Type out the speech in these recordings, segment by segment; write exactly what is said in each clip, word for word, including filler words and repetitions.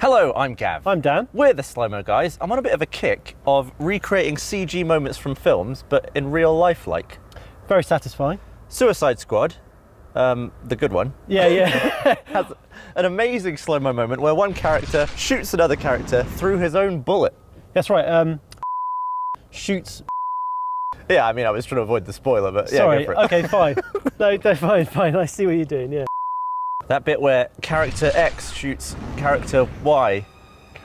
Hello, I'm Gav. I'm Dan. We're the Slow Mo Guys. I'm on a bit of a kick of recreating C G moments from films, but in real life, like. Very satisfying. Suicide Squad, um, the good one. Yeah, yeah. Has an amazing slow mo moment where one character shoots another character through his own bullet. That's right. Um, shoots. Yeah, I mean, I was trying to avoid the spoiler, but yeah, sorry. Go for it. Okay, fine. No, no, fine, fine. I see what you're doing. Yeah. That bit where character X shoots character Y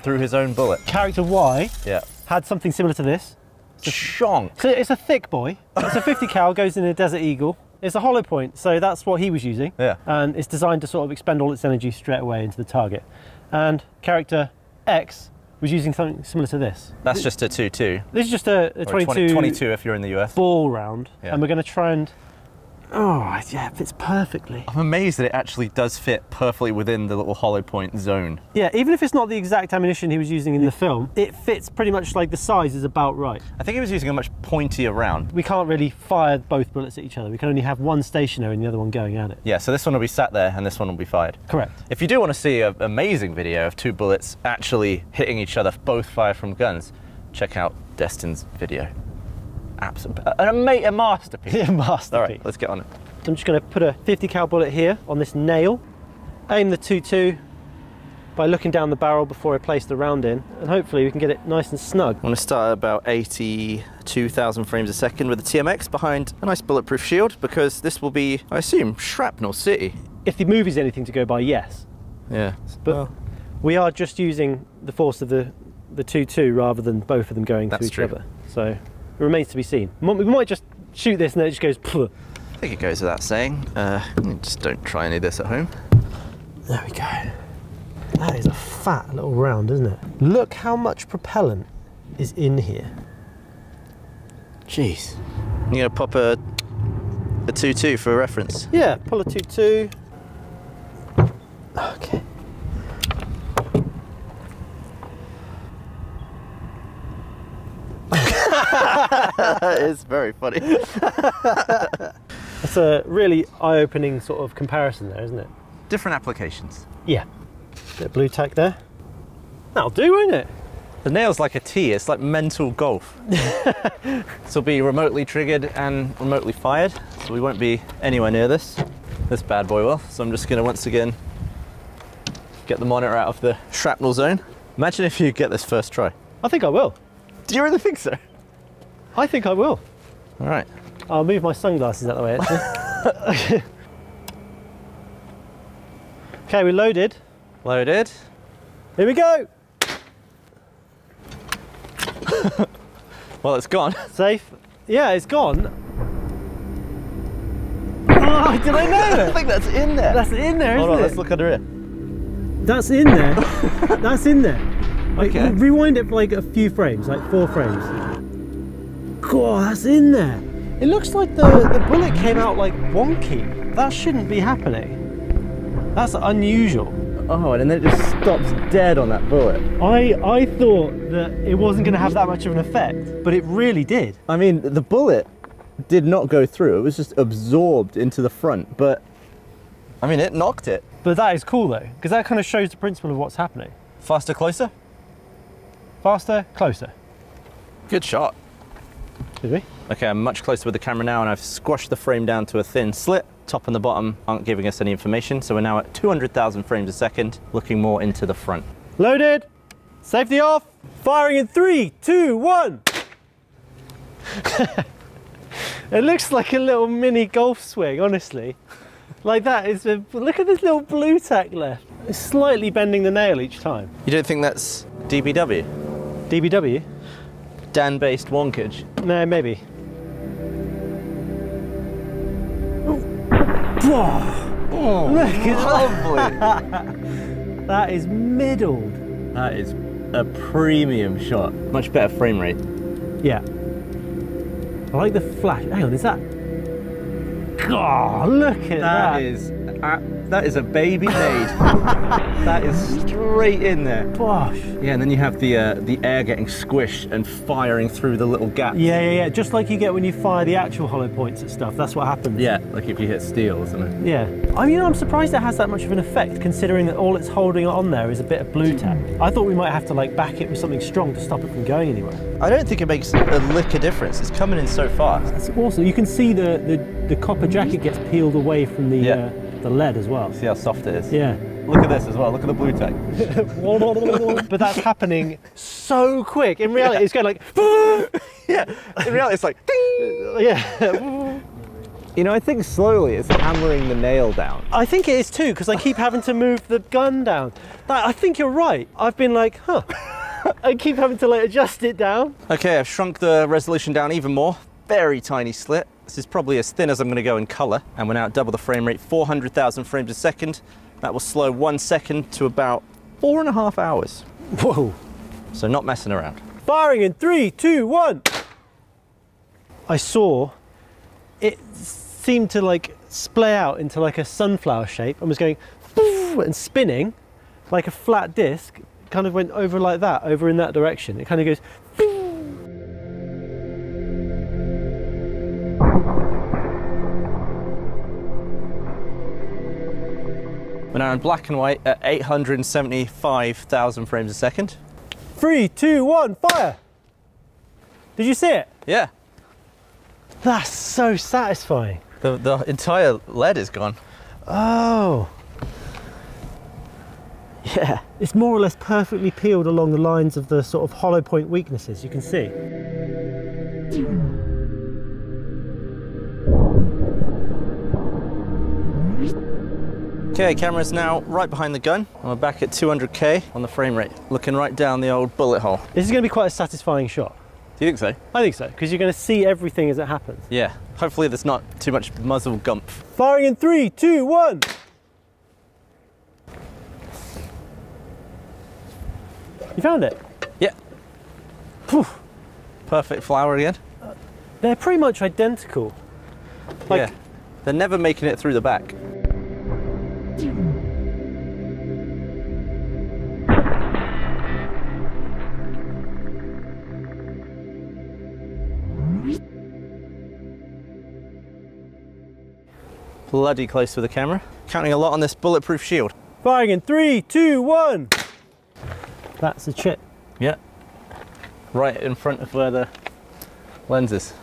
through his own bullet. Character Y yeah. had something similar to this. Chonk. So it's a thick boy. It's a fifty cal, goes in a Desert Eagle. It's a hollow point, so that's what he was using. Yeah. And it's designed to sort of expend all its energy straight away into the target. And character X was using something similar to this. That's it, just a two two. This is just a, a twenty-two if you're in the U S. Ball round. Yeah. And we're going to try and... Oh, yeah, it fits perfectly. I'm amazed that it actually does fit perfectly within the little hollow point zone. Yeah, even if it's not the exact ammunition he was using in the film, it fits pretty much like the size is about right. I think he was using a much pointier round. We can't really fire both bullets at each other. We can only have one stationary and the other one going at it. Yeah, so this one will be sat there and this one will be fired. Correct. If you do want to see an amazing video of two bullets actually hitting each other, both fire from guns, check out Destin's video. Absolutely. A, a, a masterpiece. Yeah, masterpiece. All right, let's get on it. I'm just going to put a fifty cal bullet here on this nail, aim the two two by looking down the barrel before I place the round in, and hopefully we can get it nice and snug. I'm going to start at about eighty-two thousand frames a second with a T M X behind a nice bulletproof shield, because this will be, I assume, shrapnel city. If the movie's anything to go by, yes. Yeah. But well, we are just using the force of the the two two rather than both of them going to each true. other. So. It remains to be seen. We might just shoot this and it just goes pfft. I think it goes without saying. Uh, just don't try any of this at home. There we go. That is a fat little round, isn't it? Look how much propellant is in here. Jeez. You're going to pop a two two for reference? Yeah, pull a two two. Okay. It's very funny. It's a really eye-opening sort of comparison there, isn't it? Different applications. Yeah. Bit of blue tack there. That'll do, won't it? The nail's like a tee, it's like mental golf. This will be remotely triggered and remotely fired, so we won't be anywhere near this. This bad boy will, so I'm just going to once again get the monitor out of the shrapnel zone. Imagine if you get this first try. I think I will. Do you really think so? I think I will. All right. I'll move my sunglasses out of the way, actually. Okay, we loaded. Loaded. Here we go. Well, it's gone. Safe. Yeah, it's gone. Oh, did I know it? I think that's in there. That's in there, isn't it? Hold on, let's look under it. That's in there. That's in there. Okay. Like, rewind it for like a few frames, like four frames. God, that's in there. It looks like the, the bullet came out like wonky. That shouldn't be happening. That's unusual. Oh, and then it just stops dead on that bullet. I, I thought that it wasn't going to have that much of an effect, but it really did. I mean, the bullet did not go through. It was just absorbed into the front, but I mean, it knocked it. But that is cool though, because that kind of shows the principle of what's happening. Faster, closer? Faster, closer. Good shot. Did we? Okay, I'm much closer with the camera now, and I've squashed the frame down to a thin slit. Top and the bottom aren't giving us any information, so we're now at two hundred thousand frames a second, looking more into the front. Loaded, safety off, firing in three, two, one. It looks like a little mini golf swing, honestly. Like that is, a, look at this little blue tack left. It's slightly bending the nail each time. You don't think that's D B W? D B W? Dan-based wonkage. No, maybe. Oh, oh, look, lovely. That is middled. That is a premium shot. Much better frame rate. Yeah. I like the flash. Hang on, is that... Oh, look at that. That is, uh, that is a baby made. That is straight in there. Bosh. Yeah, and then you have the uh, the air getting squished and firing through the little gap. Yeah, yeah, yeah. Just like you get when you fire the actual hollow points at stuff. That's what happens. Yeah, like if you hit steel, isn't it? Yeah. I mean, I'm surprised it has that much of an effect, considering that all it's holding on there is a bit of blue tack. I thought we might have to like back it with something strong to stop it from going anywhere. I don't think it makes a lick of difference. It's coming in so fast. That's awesome. You can see the the, the copper jacket gets peeled away from the yeah. uh, the lead as well. See how soft it is. Yeah. Look at this as well, look at the blue tack. But that's happening so quick. In reality, yeah. it's going like, yeah. In reality, it's like, ding. Yeah. You know, I think slowly it's hammering the nail down. I think it is too, because I keep having to move the gun down. That, I think you're right. I've been like, huh. I keep having to like adjust it down. Okay, I've shrunk the resolution down even more. Very tiny slit. This is probably as thin as I'm going to go in color. And we're now at double the frame rate, four hundred thousand frames a second. That will slow one second to about four and a half hours. Whoa. So not messing around. Firing in three, two, one. I saw it seemed to like splay out into like a sunflower shape and was going and spinning like a flat disc. It kind of went over like that, over in that direction. It kind of goes. We're now in black and white at eight hundred seventy-five thousand frames a second. Three, two, one, fire! Did you see it? Yeah. That's so satisfying. The, the entire lead is gone. Oh. Yeah. It's more or less perfectly peeled along the lines of the sort of hollow point weaknesses you can see. Okay, camera's now right behind the gun, and we're back at two hundred K on the frame rate, looking right down the old bullet hole. This is going to be quite a satisfying shot. Do you think so? I think so, because you're going to see everything as it happens. Yeah, hopefully there's not too much muzzle gump. Firing in three, two, one! You found it? Yeah. Whew. Perfect flower again. Uh, they're pretty much identical. Like, yeah, they're never making it through the back. Bloody close with the camera. Counting a lot on this bulletproof shield. Firing in three, two, one. That's a chip. Yeah. Right in front of where the lens is.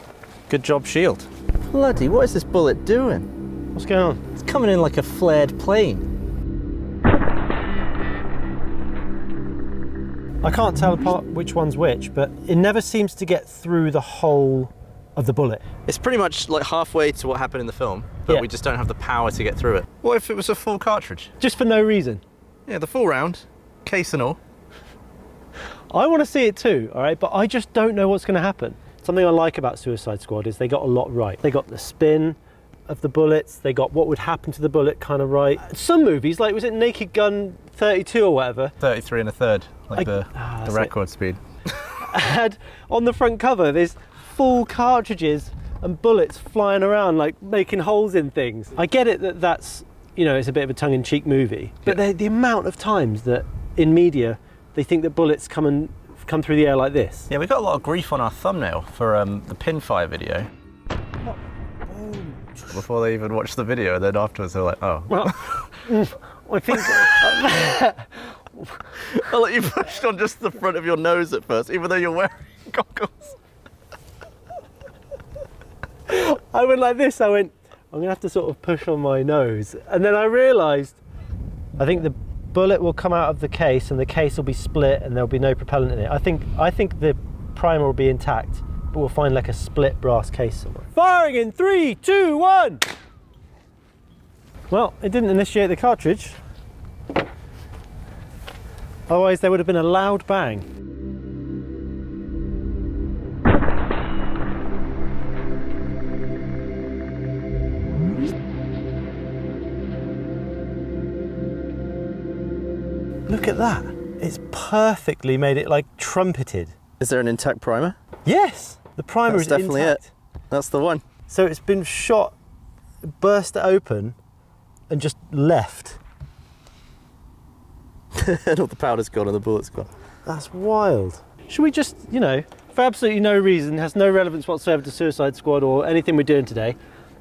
Good job, shield. Bloody, what is this bullet doing? What's going on? It's coming in like a flared plane. I can't tell apart which one's which, but it never seems to get through the whole of the bullet. It's pretty much like halfway to what happened in the film, but yeah. we just don't have the power to get through it. What if it was a full cartridge? Just for no reason. Yeah, the full round, case and all. I want to see it too, all right, but I just don't know what's going to happen. Something I like about Suicide Squad is they got a lot right. They got the spin of the bullets, they got what would happen to the bullet kind of right. Some movies, like was it Naked Gun thirty-two or whatever? thirty-three and a third, like I, the, ah, the record like, speed. Had on the front cover, there's full cartridges and bullets flying around like making holes in things. I get it that that's, you know, it's a bit of a tongue-in-cheek movie, but yeah. the amount of times that in media they think that bullets come and come through the air like this. Yeah, we got a lot of grief on our thumbnail for um, the Pinfire video. Oh. Oh. Before they even watched the video, then afterwards they're like, oh. Well, I think. I'll let you pushed on just the front of your nose at first, even though you're wearing goggles. I went like this, I went, I'm going to have to sort of push on my nose. And then I realised, I think the bullet will come out of the case and the case will be split and there'll be no propellant in it. I think I think the primer will be intact, but we'll find like a split brass case somewhere. Firing in three, two, one! Well, it didn't initiate the cartridge. Otherwise there would have been a loud bang. Look at that. It's perfectly made it like trumpeted. Is there an intact primer? Yes, the primer is intact. That's definitely it. That's the one. So it's been shot, burst open and just left. All the powder's gone and the bullet's gone. That's wild. Should we just, you know, for absolutely no reason, has no relevance whatsoever to Suicide Squad or anything we're doing today,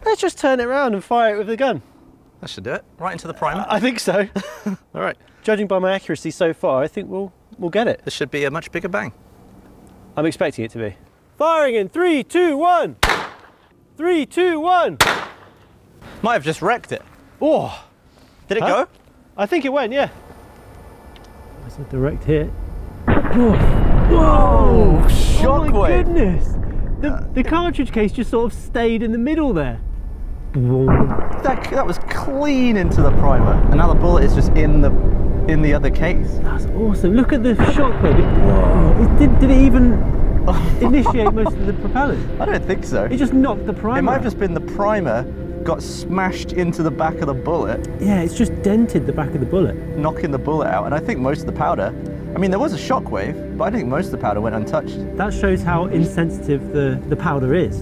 let's just turn it around and fire it with the gun. That should do it. Right into the primer. I think so. All right. Judging by my accuracy so far, I think we'll we'll get it. This should be a much bigger bang. I'm expecting it to be. Firing in three, two, one. Three, two, one. Might have just wrecked it. Oh, did it huh? go? I think it went. Yeah. That's a direct hit. Whoa! Whoa. Shockwave! Oh my wave. goodness! The, uh, the cartridge case just sort of stayed in the middle there. That, that was clean into the primer, and now the bullet is just in the in the other case. That's awesome. Look at the shockwave. Did, did it even initiate most of the propellers? I don't think so. It just knocked the primer. It might have just been the primer got smashed into the back of the bullet. Yeah, it's just dented the back of the bullet. Knocking the bullet out, and I think most of the powder, I mean there was a shockwave, but I think most of the powder went untouched. That shows how insensitive the, the powder is.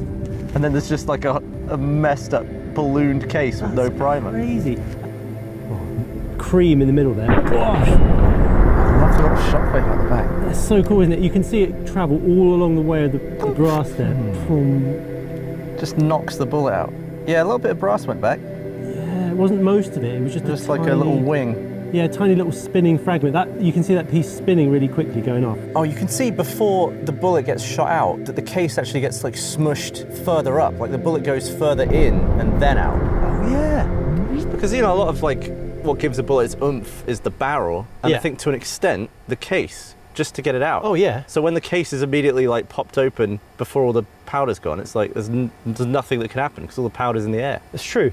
And then there's just like a, a messed up ballooned case with no primer. Crazy. Oh, cream in the middle there. Gosh! I love the little shockwave at the back. That's so cool, isn't it? You can see it travel all along the way of the, the brass there. Mm. Just knocks the bullet out. Yeah, a little bit of brass went back. Yeah, it wasn't most of it. It was just, just a like tiny, a little wing. Yeah, a tiny little spinning fragment. That you can see that piece spinning really quickly going off. Oh, you can see before the bullet gets shot out that the case actually gets like smushed further up. Like the bullet goes further in and then out. Oh yeah, because you know a lot of like what gives a bullet its oomph is the barrel, and yeah. I think to an extent the case just to get it out. Oh yeah. So when the case is immediately like popped open before all the powder's gone, it's like there's, n there's nothing that can happen because all the powder's in the air. It's true.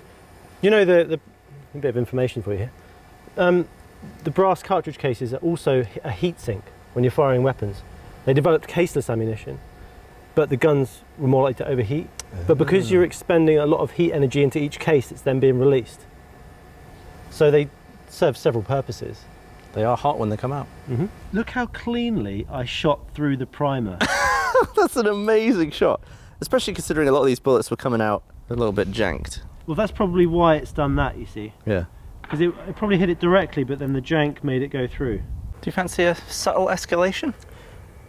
You know, the, the a bit of information for you here. Um, the brass cartridge cases are also a heat sink when you're firing weapons. They developed caseless ammunition, but the guns were more likely to overheat. Uh-huh. But because you're expending a lot of heat energy into each case, it's then being released. So they serve several purposes. They are hot when they come out. Mm-hmm. Look how cleanly I shot through the primer. That's an amazing shot, especially considering a lot of these bullets were coming out a little bit janked. Well, that's probably why it's done that, you see. Yeah. Because it, it probably hit it directly, but then the jank made it go through. Do you fancy a subtle escalation?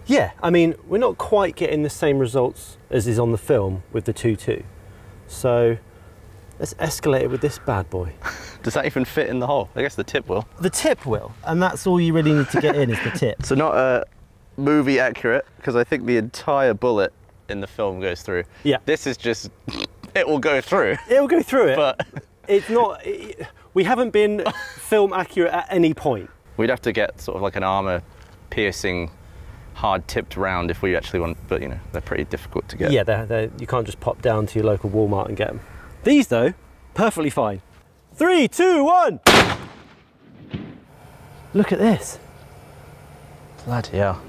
Yeah, I mean, we're not quite getting the same results as is on the film with the two two. So let's escalate it with this bad boy. Does that even fit in the hole? I guess the tip will. The tip will, and that's all you really need to get in is the tip. So not a... Uh... movie accurate, because I think the entire bullet in the film goes through. Yeah. This is just, it will go through. It will go through it. But it's not, it, we haven't been film accurate at any point. We'd have to get sort of like an armour piercing, hard tipped round if we actually want, but you know, they're pretty difficult to get. Yeah, they're, they're, you can't just pop down to your local Walmart and get them. These though, perfectly fine. Three, two, one. Look at this. Bloody hell.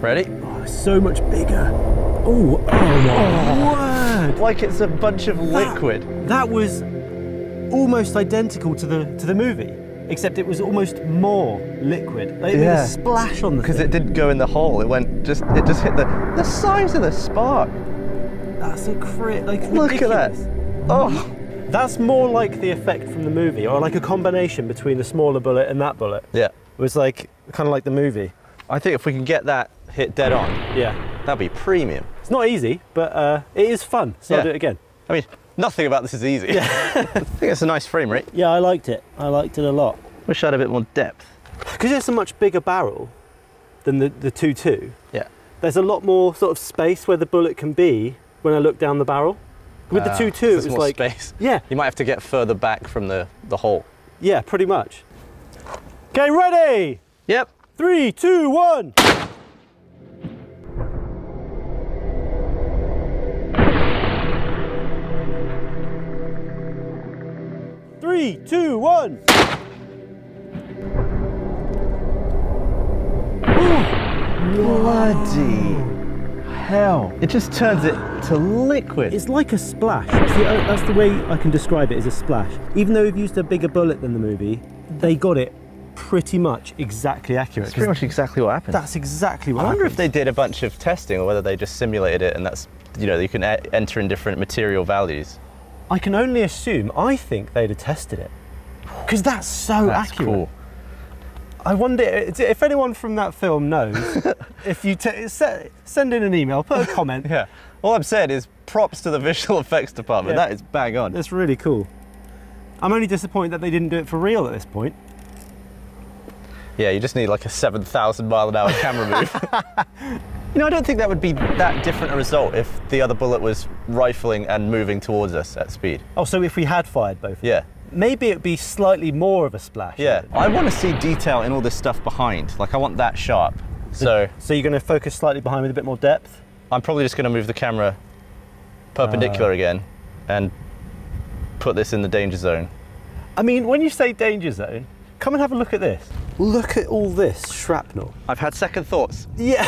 Ready? Oh, it's so much bigger. Ooh, oh, my oh, word! Like it's a bunch of liquid. That, that was almost identical to the to the movie, except it was almost more liquid. Like, yeah. It made a splash on the because it didn't go in the hole. It went just it just hit the the size of the spark. That's a crit. Like look ridiculous. at that. Oh, that's more like the effect from the movie, or like a combination between the smaller bullet and that bullet. Yeah, it was like kind of like the movie. I think if we can get that hit dead on, yeah, that'd be premium. It's not easy, but uh, it is fun, so yeah. I'll do it again. I mean, nothing about this is easy. Yeah. I think it's a nice frame rate. Yeah, I liked it. I liked it a lot. Wish I had a bit more depth. Because it's a much bigger barrel than the two two, yeah. There's a lot more sort of space where the bullet can be when I look down the barrel. With uh, the two two, it was more like... space. Yeah. You might have to get further back from the, the hole. Yeah, pretty much. Okay, ready? Yep. Three, two, one. Three, two, one. Bloody hell. It just turns it to liquid. It's like a splash. See, that's the way I can describe it, is a splash. Even though we've used a bigger bullet than the movie, they got it pretty much exactly accurate. That's pretty much exactly what happened. That's exactly what happened. I wonder if they did a bunch of testing, or whether they just simulated it, and that's, you know, you can e enter in different material values. I can only assume. I think they'd have tested it, because that's so accurate. That's cool. I wonder if anyone from that film knows. If you t send in an email, put a comment. Yeah. All I've said is props to the visual effects department. Yeah. That is bang on. That's really cool. I'm only disappointed that they didn't do it for real at this point. Yeah, you just need like a seven thousand mile an hour camera move. You know, I don't think that would be that different a result if the other bullet was rifling and moving towards us at speed. Oh, so if we had fired both of them? Yeah. Maybe it'd be slightly more of a splash. Yeah. I want to see detail in all this stuff behind. Like, I want that sharp. So So you're going to focus slightly behind with a bit more depth? I'm probably just going to move the camera perpendicular uh, again and put this in the danger zone. I mean, when you say danger zone, come and have a look at this. Look at all this shrapnel. I've had second thoughts. Yeah.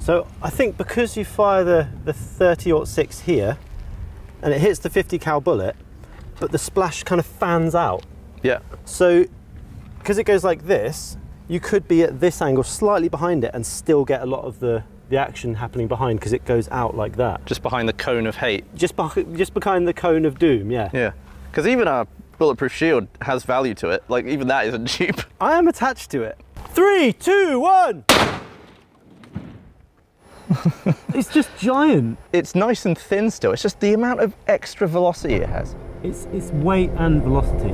So I think because you fire the, the thirty aught six here and it hits the fifty cal bullet, but the splash kind of fans out. Yeah. So because it goes like this, you could be at this angle slightly behind it and still get a lot of the, the action happening behind because it goes out like that. Just behind the cone of hate. Just, be just behind the cone of doom, yeah. Yeah, because even our bulletproof shield has value to it. Like, even that isn't cheap. I am attached to it. Three, two, one! It's just giant. It's nice and thin still. It's just the amount of extra velocity it has. It's, it's weight and velocity.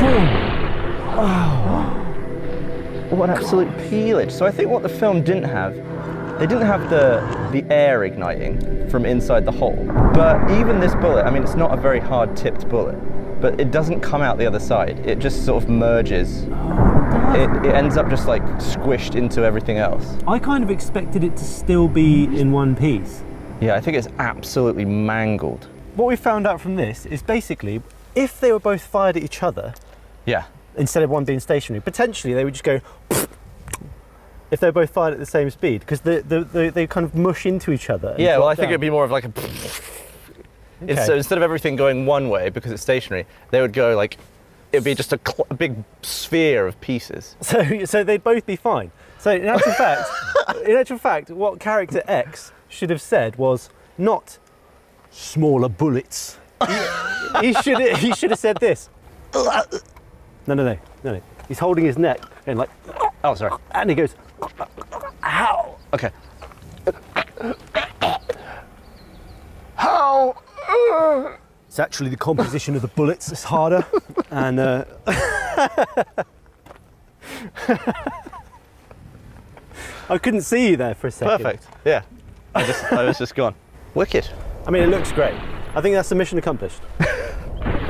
Boom! Oh. What an absolute peelage. So I think what the film didn't have, they didn't have the, the air igniting from inside the hole. But even this bullet, I mean, it's not a very hard tipped bullet, but it doesn't come out the other side. It just sort of merges. Oh, it, it ends up just like squished into everything else. I kind of expected it to still be in one piece. Yeah, I think it's absolutely mangled. What we found out from this is basically, if they were both fired at each other, yeah, instead of one being stationary, potentially they would just go, if they're both fired at the same speed, because they, they, they, they kind of mush into each other. Yeah, well, I down. think it'd be more of like a... Okay. So instead of everything going one way because it's stationary, they would go like, it'd be just a, a big sphere of pieces. So, so they'd both be fine. So in actual fact, in actual fact, what character X should have said was not smaller bullets. he, he should he should have said this. No, no, no, no, no. He's holding his neck and like, oh, sorry. And he goes, how? Okay. How? It's actually the composition of the bullets that's harder, and uh, I couldn't see you there for a second. Perfect. Yeah, I, just, I was just gone. Wicked. I mean, it looks great. I think that's the mission accomplished.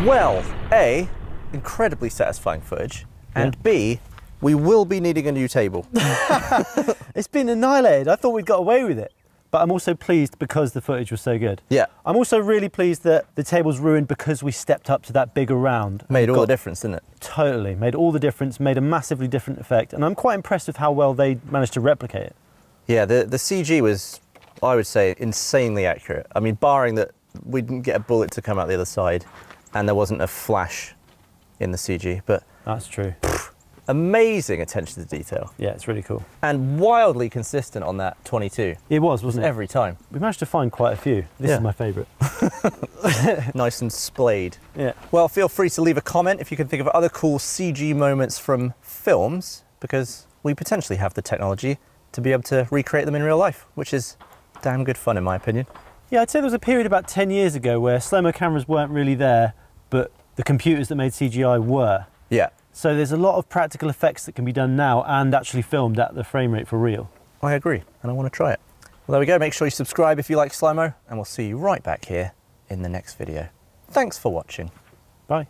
Well, A, incredibly satisfying footage, and yeah. B, we will be needing a new table. It's been annihilated. I thought we'd got away with it. But I'm also pleased because the footage was so good. Yeah. I'm also really pleased that the table's ruined because we stepped up to that bigger round. Made all the difference, didn't it? Totally. Made all the difference, made a massively different effect. And I'm quite impressed with how well they managed to replicate it. Yeah, the, the C G was, I would say, insanely accurate. I mean, barring that we didn't get a bullet to come out the other side and there wasn't a flash in the C G. But that's true. Pff, amazing attention to detail. Yeah, it's really cool. And wildly consistent on that twenty-two. It was, wasn't it? Every time. We managed to find quite a few. This yeah. is my favourite. Nice and splayed. Yeah. Well, feel free to leave a comment if you can think of other cool C G moments from films, because we potentially have the technology to be able to recreate them in real life, which is damn good fun in my opinion. Yeah, I'd say there was a period about ten years ago where slow-mo cameras weren't really there, but the computers that made C G I were. Yeah. So there's a lot of practical effects that can be done now and actually filmed at the frame rate for real. I agree, and I want to try it. Well, there we go. Make sure you subscribe if you like Slow Mo, and we'll see you right back here in the next video. Thanks for watching. Bye.